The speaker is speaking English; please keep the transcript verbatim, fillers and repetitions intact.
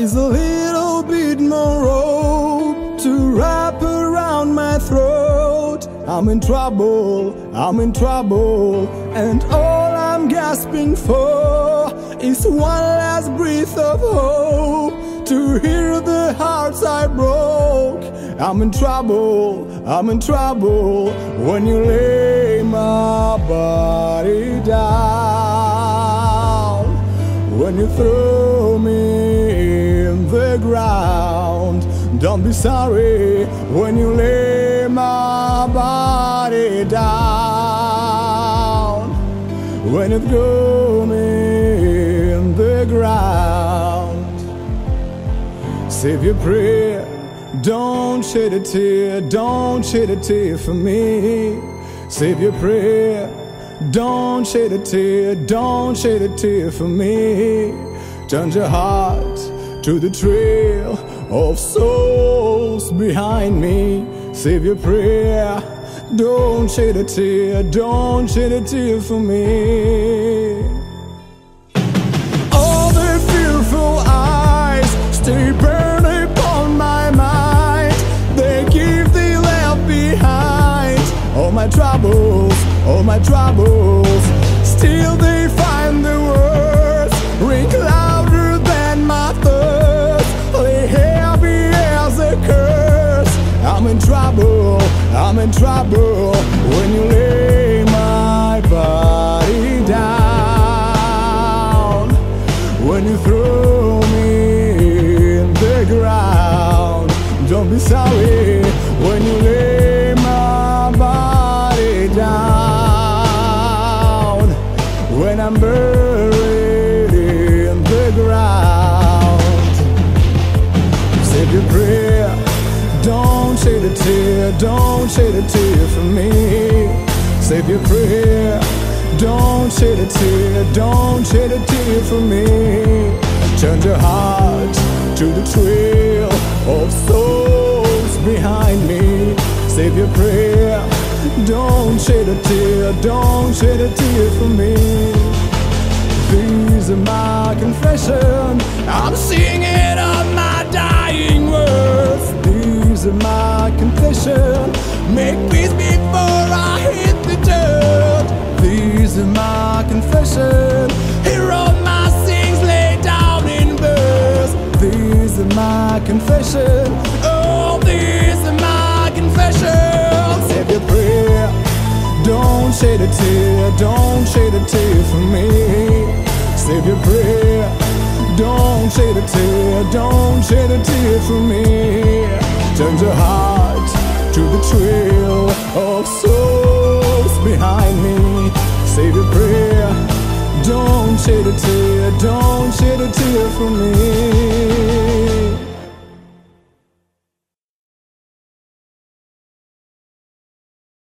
is a little bit more rope to wrap around my throat. I'm in trouble, I'm in trouble, and all I'm gasping for is one last breath of hope to heal the hearts I broke. I'm in trouble, I'm in trouble, when you lay my body down, when you throw me in the ground. Don't be sorry when you lay my body down, when you throw me in the ground. Save your prayer, don't shed a tear, don't shed a tear for me. Save your prayer, don't shed a tear, don't shed a tear for me. Turn your heart to the trail of souls behind me. Save your prayer, don't shed a tear, don't shed a tear for me. All the fearful eyes stay burning upon my mind, they give the left behind. All my troubles, all my troubles, still they find the words, ring louder than my thirst, lay heavy as a curse. I'm in trouble, I'm in trouble, when you lay my body down, when you throw me in the ground. Don't be sorry when you lay my body down, when I'm buried in the ground. Save your prayer, don't shed a tear, don't shed a tear for me. Save your prayer, don't shed a tear, don't shed a tear for me. Turn your heart to the trail of souls behind me. Save your prayer, don't shed a tear, don't shed a tear for me. These are my confession, I'm singing of my dying words. These are my confession, make peace before I hit the dirt. These are my confession, here all my sins lay down in verse. These are my confession, oh, these are my confession. Save your prayer, don't shed a tear, don't shed a tear for me. Save your prayer, don't shed a tear, don't shed a tear for me. Turn your heart to the trail of souls behind me. Save your prayer, don't shed a tear, don't shed a tear for me.